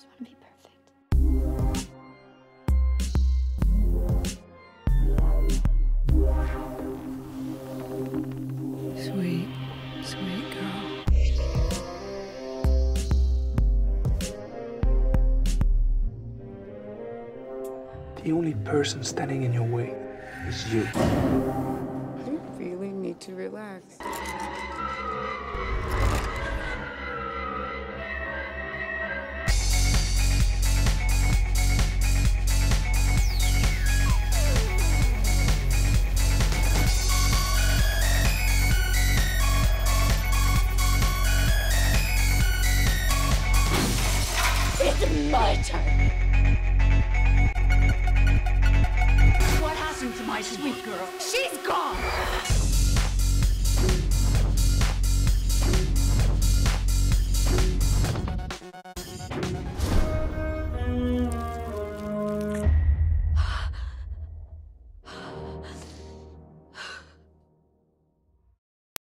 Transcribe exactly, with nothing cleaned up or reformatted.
just want to be perfect. Sweet, sweet girl. The only person standing in your way is you. You really need to relax. It's my turn. What happened to my sweet girl? She's gone!